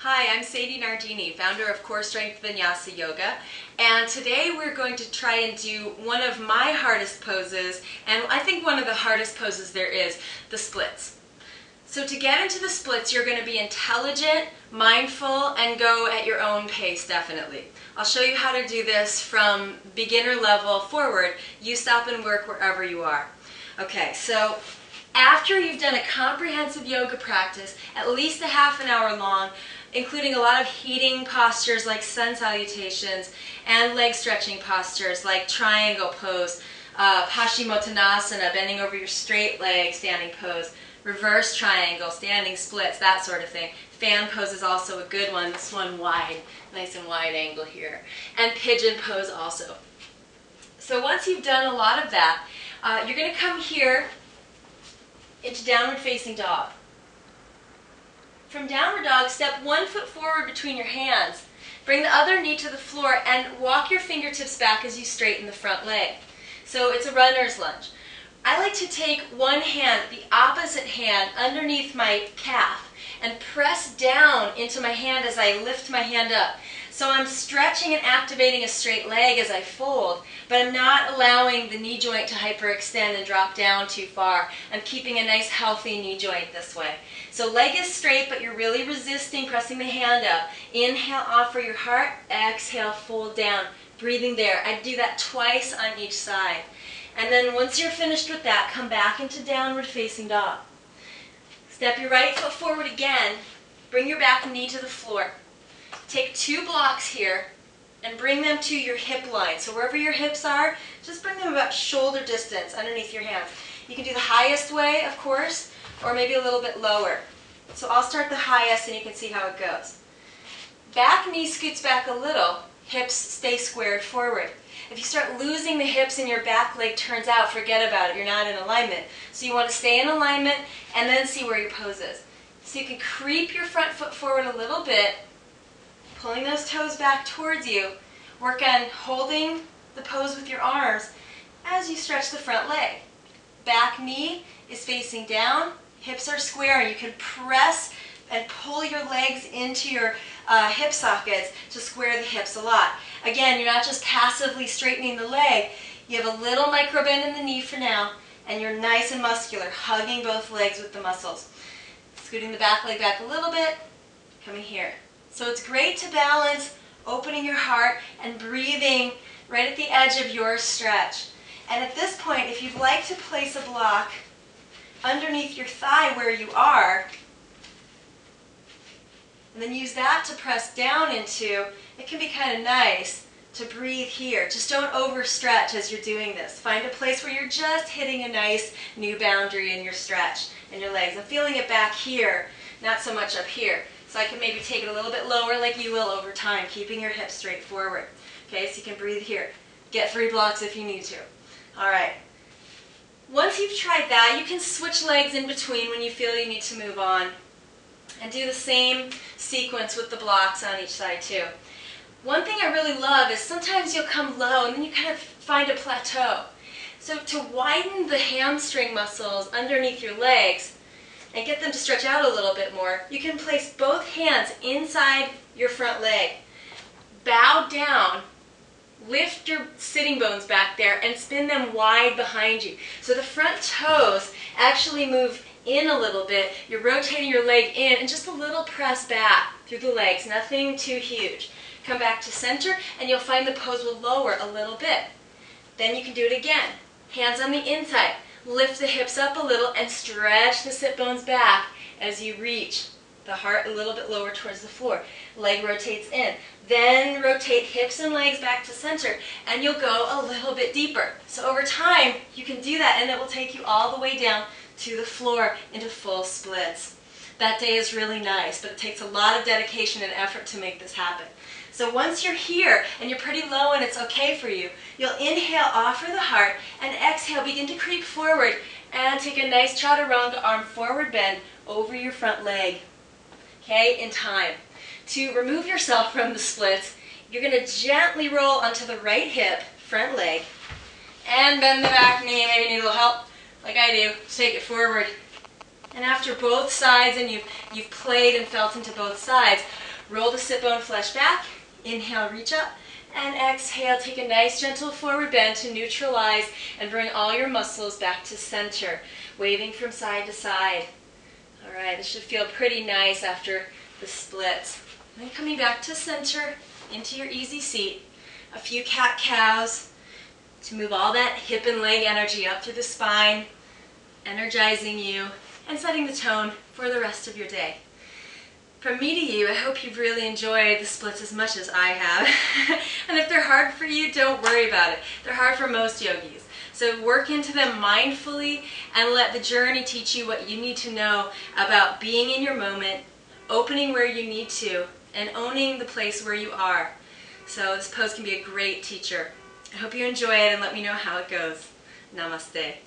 Hi, I'm Sadie Nardini, founder of Core Strength Vinyasa Yoga, and today we're going to try and do one of my hardest poses, and I think one of the hardest poses there is, the splits. So to get into the splits, you're going to be intelligent, mindful, and go at your own pace, definitely. I'll show you how to do this from beginner level forward. You stop and work wherever you are. Okay, so after you've done a comprehensive yoga practice, at least a half an hour long, including a lot of heating postures like sun salutations and leg stretching postures like triangle pose, paschimottanasana, bending over your straight leg, standing pose, reverse triangle, standing splits, that sort of thing. Fan pose is also a good one, this one wide, nice and wide angle here, and pigeon pose also. So once you've done a lot of that, you're going to come here into downward facing dog. From downward dog, step one foot forward between your hands. Bring the other knee to the floor and walk your fingertips back as you straighten the front leg. So it's a runner's lunge. I like to take one hand, the opposite hand, underneath my calf and press down into my hand as I lift my hand up. So I'm stretching and activating a straight leg as I fold, but I'm not allowing the knee joint to hyperextend and drop down too far. I'm keeping a nice healthy knee joint this way. So leg is straight, but you're really resisting pressing the hand up. Inhale, offer your heart. Exhale, fold down. Breathing there. I do that twice on each side. And then once you're finished with that, come back into downward facing dog. Step your right foot forward again. Bring your back knee to the floor. Take two blocks here and bring them to your hip line. So wherever your hips are, just bring them about shoulder distance underneath your hands. You can do the highest way, of course, or maybe a little bit lower. So I'll start the highest and you can see how it goes. Back knee scoots back a little, hips stay squared forward. If you start losing the hips and your back leg turns out, forget about it, you're not in alignment. So you want to stay in alignment and then see where your pose is. So you can creep your front foot forward a little bit, pulling those toes back towards you. Work on holding the pose with your arms as you stretch the front leg. Back knee is facing down, hips are square, and you can press and pull your legs into your hip sockets to square the hips a lot. Again, you're not just passively straightening the leg, you have a little micro bend in the knee for now, and you're nice and muscular, hugging both legs with the muscles. Scooting the back leg back a little bit, coming here. So it's great to balance opening your heart and breathing right at the edge of your stretch. And at this point, if you'd like to place a block underneath your thigh where you are, and then use that to press down into, it can be kind of nice to breathe here. Just don't overstretch as you're doing this. Find a place where you're just hitting a nice new boundary in your stretch and your legs. I'm feeling it back here, not so much up here. So I can maybe take it a little bit lower like you will over time, keeping your hips straight forward. Okay, so you can breathe here. Get three blocks if you need to. All right. Once you've tried that, you can switch legs in between when you feel you need to move on. And do the same sequence with the blocks on each side too. One thing I really love is sometimes you'll come low and then you kind of find a plateau. So to widen the hamstring muscles underneath your legs, and get them to stretch out a little bit more, you can place both hands inside your front leg. Bow down, lift your sitting bones back there, and spin them wide behind you. So the front toes actually move in a little bit. You're rotating your leg in, and just a little press back through the legs, nothing too huge. Come back to center, and you'll find the pose will lower a little bit. Then you can do it again. Hands on the inside. Lift the hips up a little and stretch the sit bones back as you reach the heart a little bit lower towards the floor. Leg rotates in. Then rotate hips and legs back to center and you'll go a little bit deeper. So over time, you can do that and it will take you all the way down to the floor into full splits. That day is really nice, but it takes a lot of dedication and effort to make this happen. So once you're here and you're pretty low and it's okay for you, you'll inhale, offer the heart, and exhale, begin to creep forward and take a nice Chaturanga arm forward bend over your front leg, okay, in time. To remove yourself from the splits, you're going to gently roll onto the right hip, front leg, and bend the back knee. Maybe need a little help, like I do, take it forward. And after both sides and you've played and felt into both sides, Roll the sit bone flesh back. Inhale, reach up. And exhale, take a nice gentle forward bend to neutralize and bring all your muscles back to center, waving from side to side. All right, this should feel pretty nice after the splits. Then coming back to center, into your easy seat, a few cat-cows to move all that hip and leg energy up through the spine, energizing you and setting the tone for the rest of your day. From me to you, I hope you've really enjoyed the splits as much as I have. And if they're hard for you, don't worry about it. They're hard for most yogis. So work into them mindfully and let the journey teach you what you need to know about being in your moment, opening where you need to, and owning the place where you are. So this pose can be a great teacher. I hope you enjoy it and let me know how it goes. Namaste.